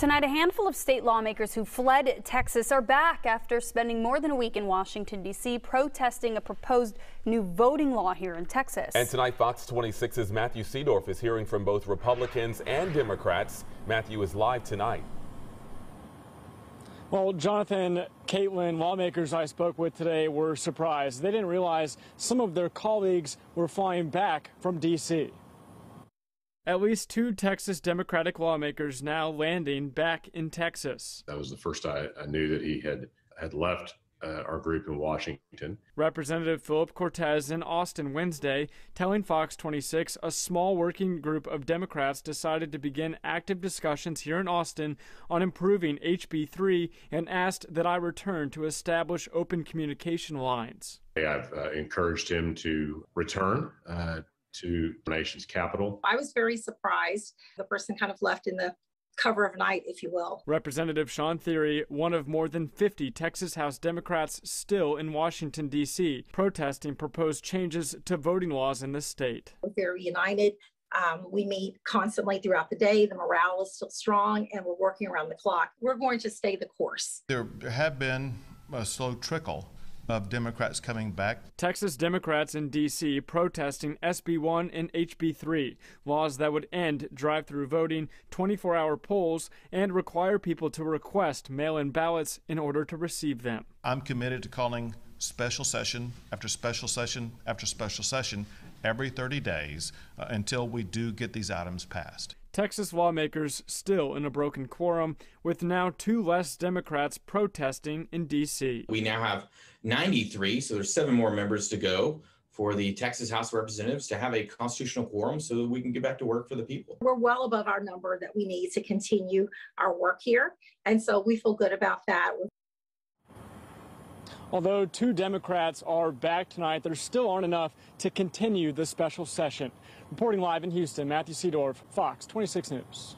Tonight, a handful of state lawmakers who fled Texas are back after spending more than a week in Washington, D.C., protesting a proposed new voting law here in Texas. And tonight, Fox 26's Matthew Seedorff is hearing from both Republicans and Democrats. Matthew is live tonight. Well, Jonathan, Caitlin, lawmakers I spoke with today were surprised. They didn't realize some of their colleagues were flying back from D.C. At least two Texas Democratic lawmakers now landing back in Texas. That was the first I knew that he had left our group in Washington. Representative Philip Cortez in Austin Wednesday telling Fox 26 a small working group of Democrats decided to begin active discussions here in Austin on improving HB3 and asked that I return to establish open communication lines. I've encouraged him to return to the nation's capital. I was very surprised. The person kind of left in the cover of night, if you will. Representative Sean Theory, one of more than 50 Texas House Democrats still in Washington, D.C., protesting proposed changes to voting laws in the state. We're very united. We meet constantly throughout the day. The morale is still strong, and we're working around the clock. We're going to stay the course. There have been a slow trickle of Democrats coming back. Texas Democrats in D.C. protesting SB 1 and HB3, laws that would end drive-through voting, 24-hour polls, and require people to request mail-in ballots in order to receive them. I'm committed to calling special session after special session after special session every 30 days until we do get these items passed. Texas lawmakers still in a broken quorum, with now two less Democrats protesting in D.C. We now have 93, so there's 7 more members to go for the Texas House of Representatives to have a constitutional quorum so that we can get back to work for the people. We're well above our number that we need to continue our work here, and so we feel good about that. Although two Democrats are back tonight, there still aren't enough to continue the special session. Reporting live in Houston, Matthew Seedorff, Fox 26 News.